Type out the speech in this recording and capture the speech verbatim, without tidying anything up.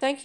Thank